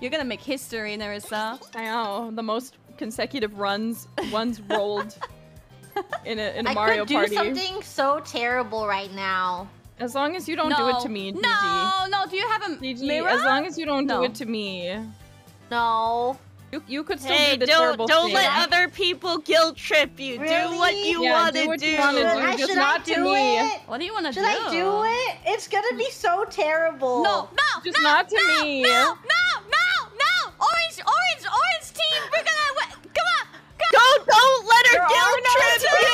You're gonna make history, Nerissa. I know, the most consecutive runs rolled in a Mario Party. I could do something so terrible right now. As long as you don't do it to me, Gigi. No, do you have a Gigi, mirror? As long as you don't do it to me. No. You could still do the terrible thing. Don't let other people guilt trip you. Really? Do what you want to do. Just not to me. What do you want to do? Should I do it? It's gonna be so terrible. No, just not to me. No. Orange team. We're gonna come on. Don't let her guilt trip you.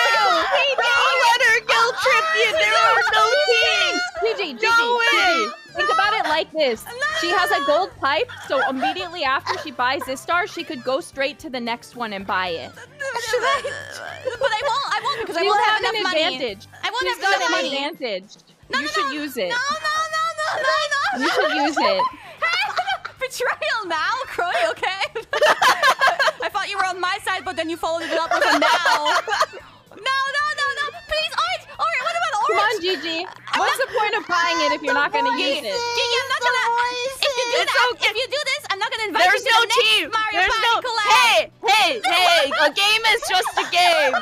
Don't let her guilt trip you. There are no teams. Gigi. Think about it like this. She has a gold pipe, so immediately after she buys this star, she could go straight to the next one and buy it. But I won't because I won't have enough money. I won't have enough money. You should use it. No. You should use it. Betrayal now, Croy, okay? I thought you were on my side, but then you followed it up with a now. No. Please, orange, what about orange? Come on, Gigi. What's the point of buying it if you're not going to use it? Gigi, I'm not going to... If you do if you do this, I'm not going to invite you to the next Mario Party collab. Hey. A game is just a game.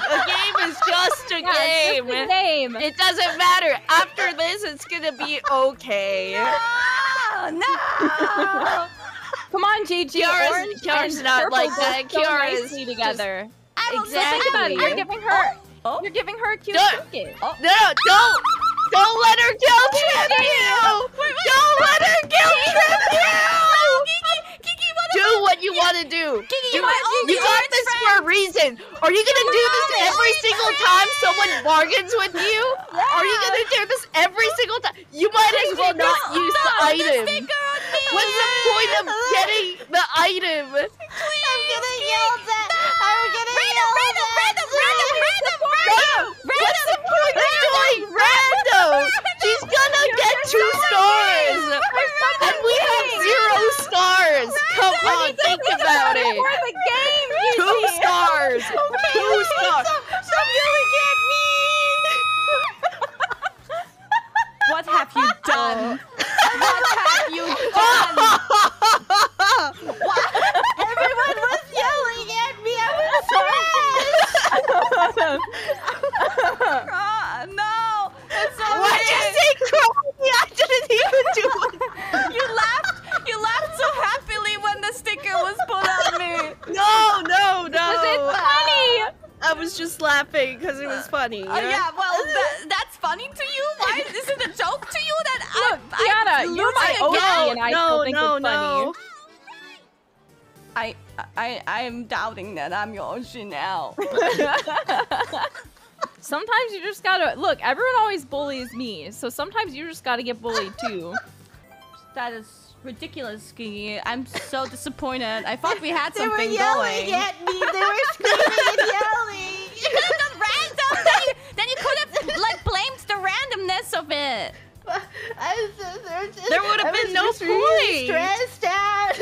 It's just a game. It doesn't matter. After this, it's going to be okay. No! Come on, Gigi. Kiara's not like that. Kiara is together. Think about it. You're giving her. You're giving her a cute ticket. No! Don't let her guilt trip you! Don't let her guilt trip you! Gigi, do what you want to do. Gigi, you got this for a reason. Are you going to do this every single time someone bargains with you? Are you going to do this every single time? You might as well not use the item. What's the point of getting the item? I'm going to yell that. I'm going to yell that. Random! What's the point of doing random? She's gonna get 2 stars! And we have 0 stars! Come on, think about it! 2 stars! 2 stars! Stop yelling at me! What have you done? What? Everyone was yelling at me! I was surprised! No! That's so Why'd you say crazy? I didn't even do it! You laughed so happily when the sticker was put on me! No! Because it's funny! I was just laughing because it was funny. Yeah? Yeah, well, that's funny to you? Why? Is it a joke to you that I'm losing again? No, I still think it's funny. I'm doubting that I'm your Oshi now. Sometimes you just gotta look. Everyone always bullies me, so sometimes you just gotta get bullied too. That is ridiculous, Gigi. I'm so disappointed. I thought we had something going. They were yelling at me. They were screaming and yelling. You could have done random. Then you could have like blamed the randomness of it. There would have been no point. Really stressed out.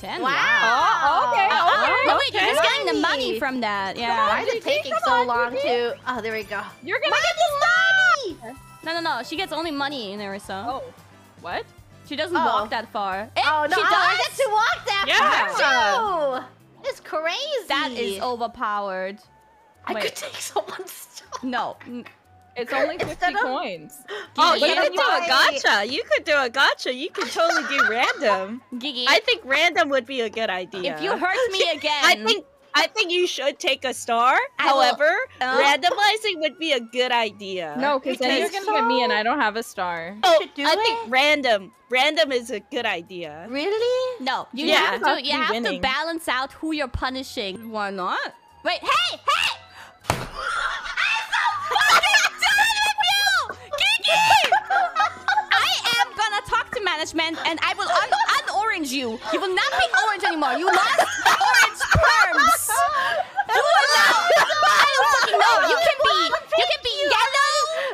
$10. Wow. Okay. No, wait, you're just getting the money from that. Yeah. Why is it taking so long to... Oh, there we go. You're gonna get this money! No. She gets only money in Nerissa. Oh. What? She doesn't walk that far. Oh, no. She does. I get to walk that far, too. It's crazy. That is overpowered. I could take someone's stuff. No. It's only 50 coins. Gigi, you could do a gacha. You could totally do random. Gigi, I think random would be a good idea. If you hurt me again, I think you should take a star. However, randomizing would be a good idea. No, because then you're gonna get me, and I don't have a star. Oh, I think random. Random is a good idea. Really? No. You have to balance out who you're punishing. Why not? Wait. Hey! I am gonna talk to management and I will un-orange you. You will not be orange anymore. You lost orange terms. You will not. I don't fucking know. You can be yellow.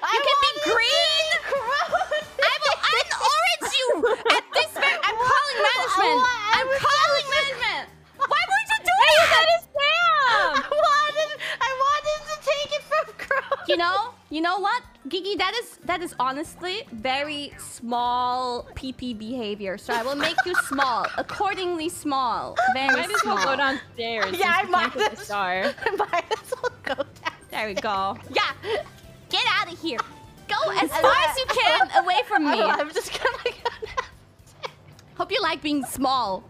You can be green. I will un-orange you. At this very, I'm calling management. I'm calling management. Why would you do that? I wanted to take it from Crow. You know what, Gigi? That is that is honestly very small PP behavior. So I will make you small, accordingly small. Very small. Might as well go downstairs. Yeah, I might as well go downstairs. There we go. Yeah, get out of here. Go as far as you can away from me. I'm just gonna go downstairs. Hope you like being small.